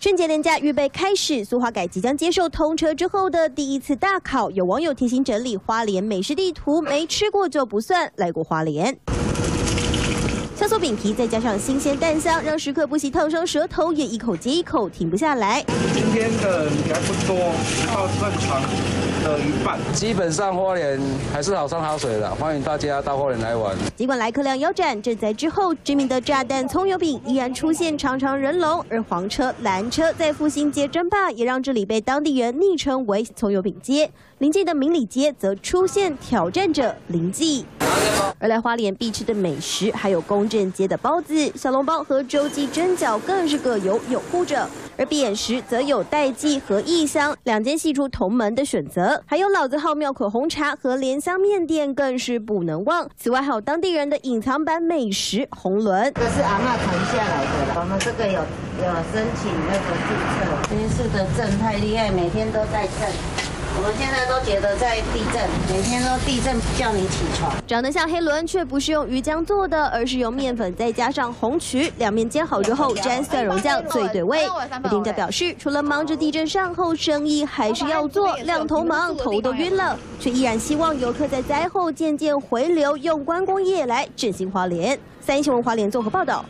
春节连假预备开始，苏花改即将接受通车之后的第一次大考。有网友贴心整理花莲美食地图，没吃过就不算，来过花莲。 香酥饼皮再加上新鲜蛋香，让食客不惜烫伤舌头也一口接一口停不下来。今天的人还不多，不到正常的一半。基本上花莲还是好山好水的，欢迎大家到花莲来玩。尽管来客量腰斩，正在之后知名的炸弹葱油饼依然出现长长人龙，而黄车、蓝车在复兴街争霸，也让这里被当地人昵称为葱油饼街。邻近的明理街则出现挑战者林记。 而来花莲必吃的美食，还有公正街的包子、小笼包和洲际蒸饺，更是各有拥护者。而闭眼时则有代记和异乡两间系出同门的选择，还有老字号庙口红茶和莲香面店更是不能忘。此外，还有当地人的隐藏版美食红轮，这是阿嬷传下来的，我们这个有申请那个注册，真是的震太厉害，每天都在震。 我们现在都觉得在地震，每天都地震叫你起床。长得像黑轮，却不是用鱼浆做的，而是用面粉再加上红曲，两面煎好之后沾蒜蓉酱最对味。店家表示，除了忙着地震善后，生意还是要做，两头忙，头都晕了，却依然希望游客在灾后渐渐回流，用观光业来振兴花莲。三立新闻花莲综合报道。